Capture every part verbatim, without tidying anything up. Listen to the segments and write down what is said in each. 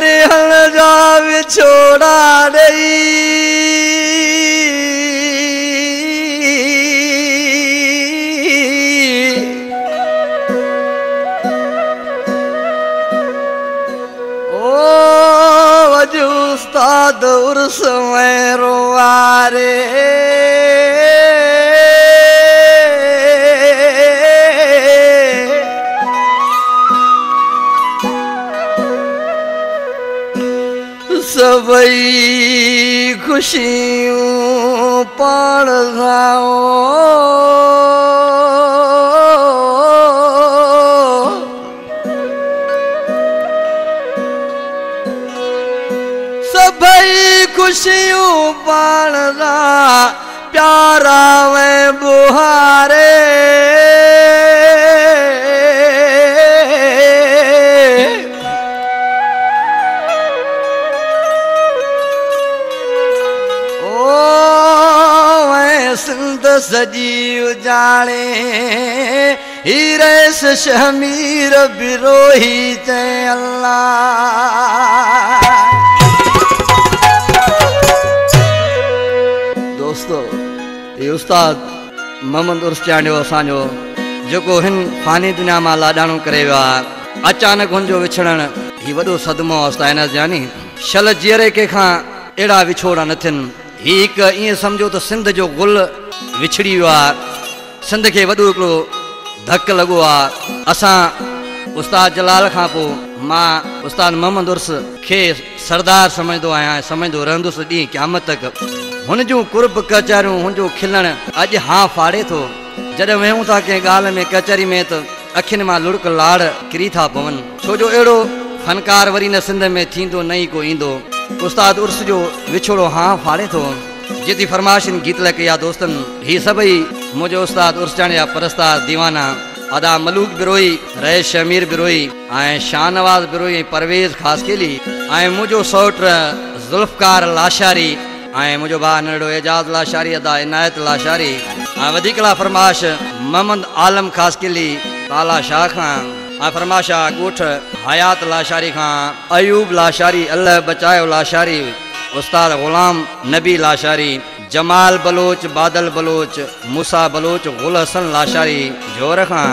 हरिहर जाव छोड़ा नहीं। ओ वजू उस्ताद उर्स में रोवारे सबई खुशियों पाण जाओ सबई खुशियों पाण जा प्यारा में बुहारे सजी उजाले हीरे से शमीर बिरोही जय अल्लाह। दोस्तों ये उस्ताद मोहम्मद उर्स चांडियो असांजो जेको हिन फानी दुनिया मां लाडाणो करे वियो आहे, अचानक हुन जो विछड़ण ही वॾो सदमो आहे। जानी शल जीअरे कंहिंखां अहिड़ा विछोड़ा न थियनि। ही हिकु ईअं सम्झो त सिंध जो गुल विछड़ी वियो आहे, सिंध खे वॾो हिकिड़ो धकु लॻो आहे। असां उस्ताद जलाल खां पोइ मां उस्ताद मोहम्मद उर्स खे सरदार सम्झंदो आहियां, सम्झंदो रहंदुसि ॾींहुं क़यामत तक। हुन जूं कुर्ब कचहरियूं, हुन जो खिलणु अॼु हा फाड़े थो। जॾहिं वेहूं था कंहिं ॻाल्हि में कचहरी में त अखियुनि मां लुड़क लाड़ किरी था पवनि, छो जो अहिड़ो फ़नकार वरी न सिंध में थींदो न ई को ईंदो। उस्ताद उर्स जो विछोड़ो हा फाड़े थो। जिती फरमाइशन गीत लग या दोस्तन ही सभी मुझे उस्ताद उर्स चांडिया परस्ताद दीवाना अदा मलूक बिरोई रहे शमीर बिरोई आए शाहनवाज बिरोई परवेज खास के लिए आए मुझो सौट जुल्फकार लाशारी आए मुझो भा नड़ो एजाज लाशारी अदा इनायत लाशारी आए वधिकला फरमाश मोहम्मद आलम खास के लिए ताला शाह खां फरमाशा गोठ हयात लाशारी खां अयूब लाशारी अल्लाह बचायो लाशारी उस्ताद गुलाम नबी लाशारी जमाल बलोच बादल बलोच मूसा बलोच गुल हसन लाशारी जोर खां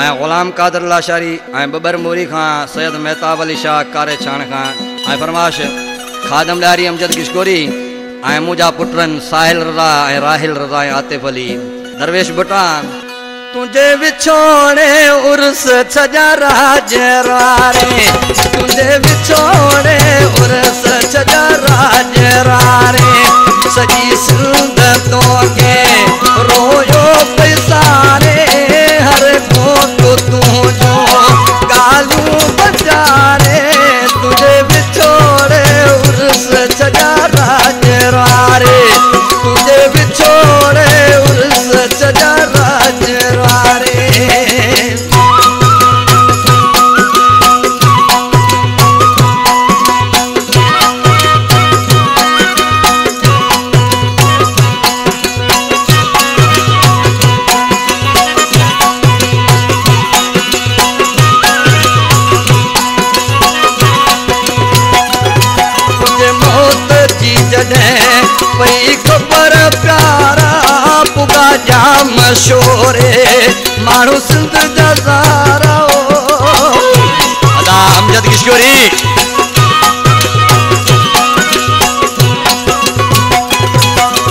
आया गुलाम कादर लाशारी आया बबर मोरी खां सैयद मेहताब अली शाह कारे छान खां आया फरमाश खादम लारी अमजद किशकोरी आया मुझा पुटरन साहिल रजा आया राहिल रजा आया आतिफ अली दरवेश भुटा तुझे बिछोड़े उर्स छजा राज रारे तुझे बिछोड़े उर्स छजा राज रारे सजी सिंध तो के रोयो पैसारे हर को तो तू जो गालू बजारे तुझे बिछोड़े उर्स छजा राज रारे तुझे बिछोड़े उर्स छजा जाम शोरे मानू सिंध जजारा अदा अमजद किशोरी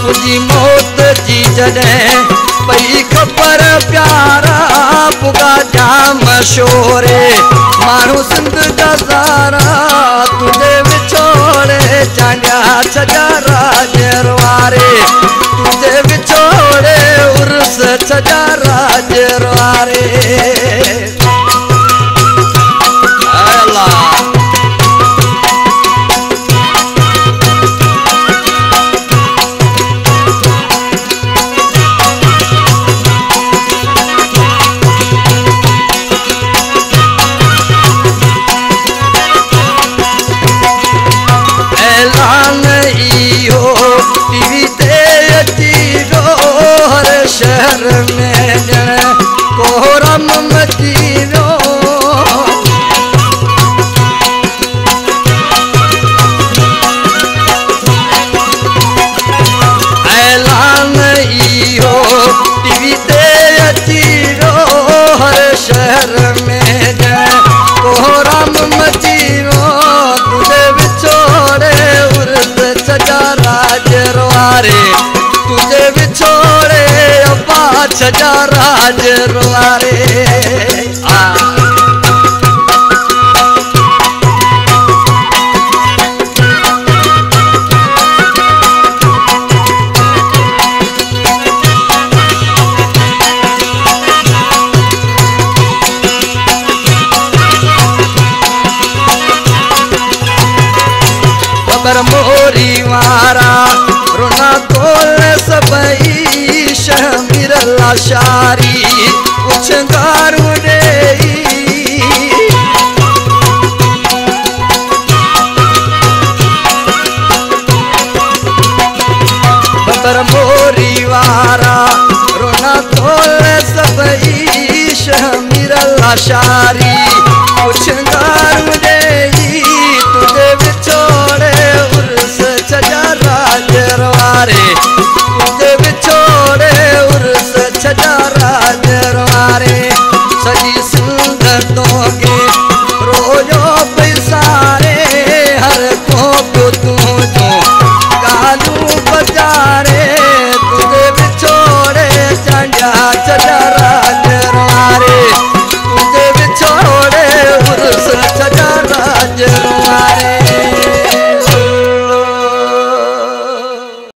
तुझी मौत जी जॾहिं पई ख़बर प्यारा पुगा जाम शोरे मानू सिंध जजारा तुझे विछोड़े चांडिया छजा राज वारे तुझे विछोड़े उर्स छजा राज वारे। शहर में जन कोहराम मची राज रुआरे बबर मोरी मारा रुना तोल सबई शारी